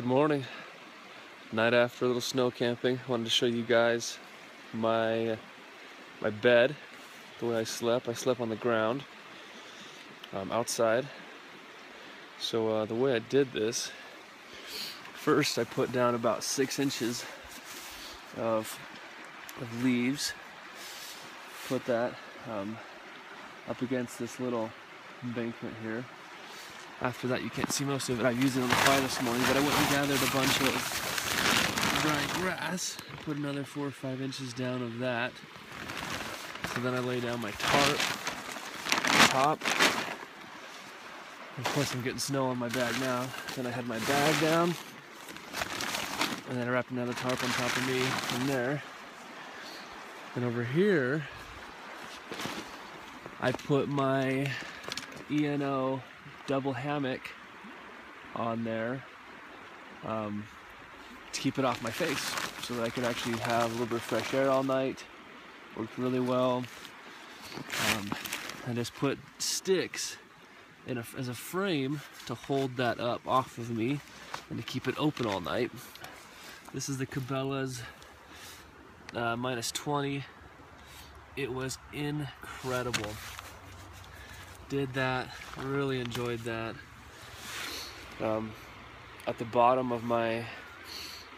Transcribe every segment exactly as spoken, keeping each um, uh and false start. Good morning. Night after a little snow camping, wanted to show you guys my my bed, the way I slept. I slept on the ground um, outside. So uh, the way I did this, first I put down about six inches of, of leaves. Put that um, up against this little embankment here. After that, you can't see most of it. I used it on the fire this morning, but I went and gathered a bunch of dry grass. Put another four or five inches down of that. So then I lay down my tarp, top. Of course, I'm getting snow on my bag now. Then I had my bag down, and then I wrapped another tarp on top of me from there. And over here, I put my E N O double hammock on there um, to keep it off my face so that I could actually have a little bit of fresh air all night. Worked really well. Um, I just put sticks in a, as a frame to hold that up off of me and to keep it open all night. This is the Cabela's uh, minus twenty. It was incredible. Did that, really enjoyed that. Um, at the bottom of my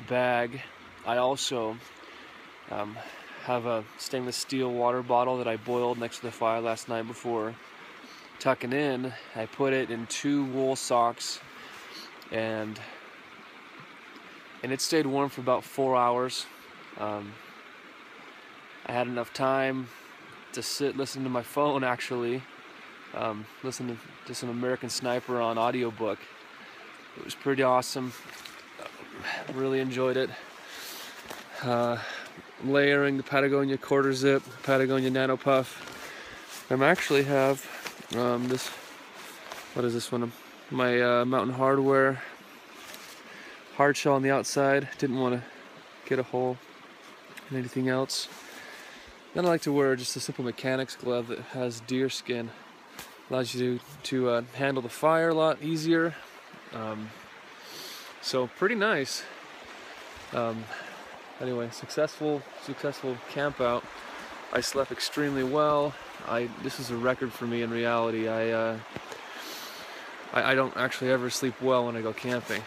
bag, I also um, have a stainless steel water bottle that I boiled next to the fire last night before tucking in. I put it in two wool socks, and and it stayed warm for about four hours. Um, I had enough time to sit, listen to my phone actually. Um, listen to, to some American Sniper on audiobook. It was pretty awesome. Really enjoyed it. Uh, layering the Patagonia quarter zip, Patagonia Nano Puff. I actually have um, this, what is this one? My uh, Mountain Hardware hard shell on the outside. Didn't want to get a hole in anything else. Then I like to wear just a simple mechanics glove that has deer skin. Allows you to, to uh, handle the fire a lot easier. Um, so pretty nice. Um, anyway, successful, successful camp out. I slept extremely well. I this is a record for me in reality. I, uh, I I don't actually ever sleep well when I go camping.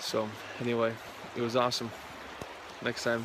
So anyway, it was awesome. Next time.